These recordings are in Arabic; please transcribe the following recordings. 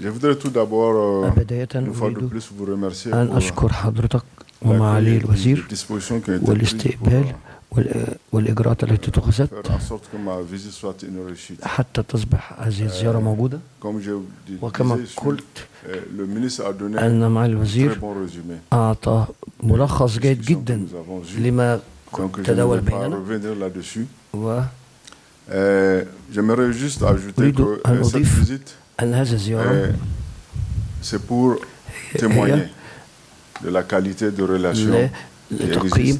بداية أريد أن أشكر حضرتك ومعالي الوزير والاستقبال والإجراءات التي اتخذت حتى تصبح هذه الزيارة موجودة. وكما قلت أن معالي الوزير أعطى ملخص جيد جدا لما تداول بيننا. أريد أن أضيف أن هذه الزيارة هي لتقييم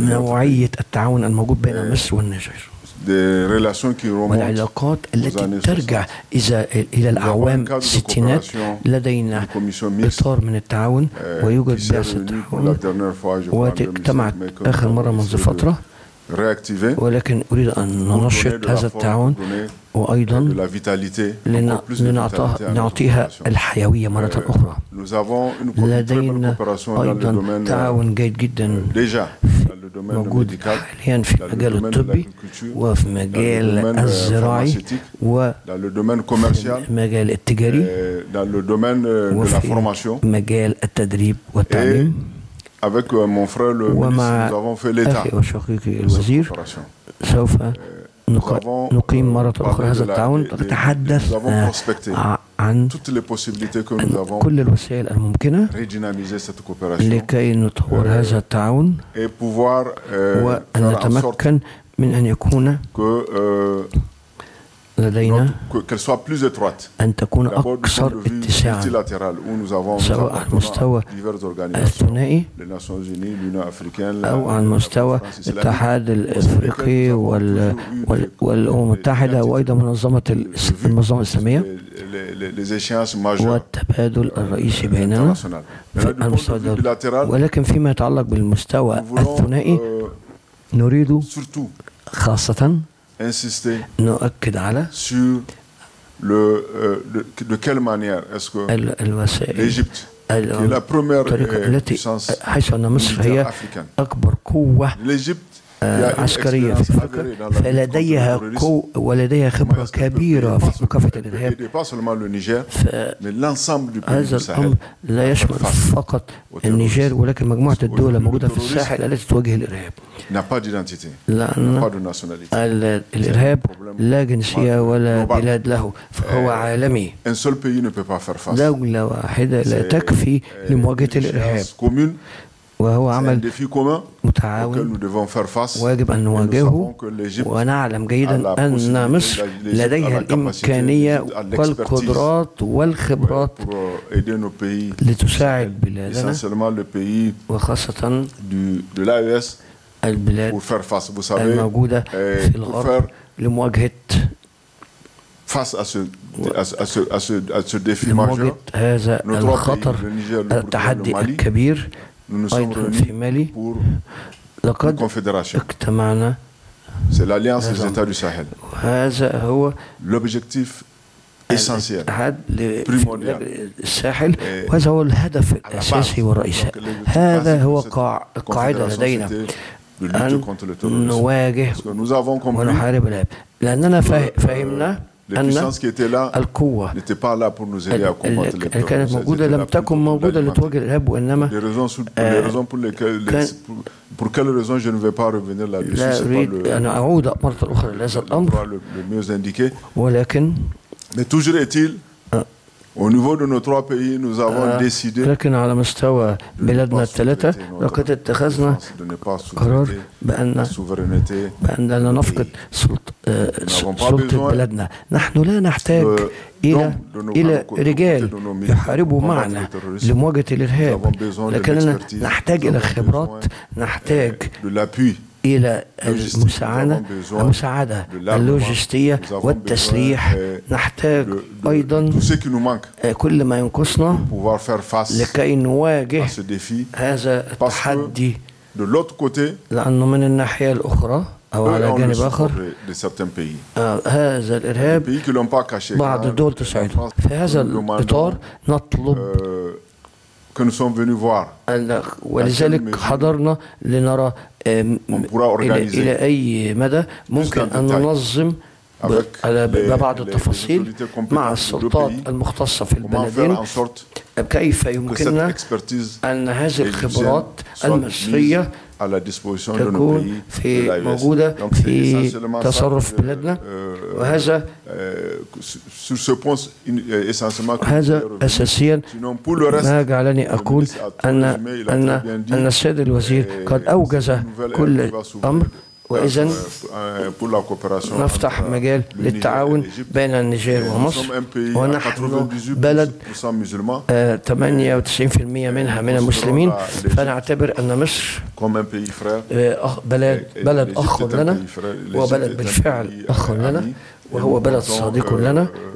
نوعية التعاون الموجود بين مصر والنيجر والعلاقات التي ترجع إلى الأعوام الستينات. لدينا إطار من التعاون ويوجد بعثة التعاون واجتمعت آخر مرة منذ فترة، ولكن أريد أن ننشط هذا التعاون وأيضا لنعطيها الحيوية مرة أخرى. لدينا أيضا تعاون جيد جدا موجود حاليا في المجال الطبي وفي المجال الزراعي وفي المجال التجاري وفي مجال التدريب والتعليم. ومع أخي وشقيقي الوزير سوف نقيم مرة أخرى هذا التعاون، نتحدث عن كل الوسائل الممكنة لكي نطور هذا التعاون وأن نتمكن من أن يكون لدينا أن تكون أكثر اتساعا، سواء على المستوى الثنائي أو على المستوى الاتحاد الأفريقي والأمم المتحدة وأيضا المنظمة الإسلامية والتبادل الرئيسي بيننا على المستوى الدولي. ولكن فيما يتعلق بالمستوى الثنائي نريد خاصة نؤكد على الوسائل التي حيث أن مصر هي أكبر قوة عسكرية في أفريقيا، فلديها قوة ولديها خبرة كبيرة في مكافحة الإرهاب. هذا الأمر لا يشمل فقط النيجر ولكن مجموعة الدول الموجودة في الساحل التي تواجه الإرهاب، لأن الإرهاب لا جنسية ولا بلاد له، فهو عالمي. دولة واحدة لا تكفي لمواجهة الإرهاب، وهو عمل متعاون واجب أن نواجهه، ونعلم جيدا أن مصر لديها الإمكانية والقدرات والخبرات لتساعد بلادنا وخاصة البلاد الموجودة في الغرب لمواجهة هذا الخطر التحدي الكبير. أيضا في مالي لقد اجتمعنا، هذا هو الاتحاد للساحل وهذا هو الهدف الأساسي والرئيسي. هذا هو القاعدة لدينا أن نواجه ونحارب الإرهاب، لأننا فهمنا أن القوة التي كانت موجودة لم تكن موجودة لتواجه الإرهاب، وإنما لا أريد أن أعود مرة أخرى لهذا الأمر، ولكن لكن على مستوى بلادنا الثلاثة لقد اتخذنا قرار بأننا نفقد سلطة بلادنا. نحن لا نحتاج إلى رجال يحاربوا معنا لمواجهة الإرهاب، لكننا نحتاج إلى خبرات، نحتاج إلى المساعدة اللوجستية والتسليح، نحتاج أيضا كل ما ينقصنا لكي نواجه هذا التحدي، لأنه من الناحية الأخرى أو على جانب آخر هذا الإرهاب بعض الدول تساعده. في هذا الإطار نطلب ولذلك حضرنا لنرى إلى أي مدى ممكن أن ننظم ببعض التفاصيل مع السلطات المختصة في البلدين، كيف يمكننا أن هذه الخبرات المصرية تكون موجودة في تصرف بلدنا، وهذا أساسيا ما جعلني أقول أن السيد الوزير قد أوجز كل أمر. وإذن نفتح مجال للتعاون بين النيجر ومصر، ونحن بلد 98% منها من المسلمين، فنعتبر أن مصر بلد أخ لنا، وبلد بالفعل أخ لنا، وهو بلد صديق لنا،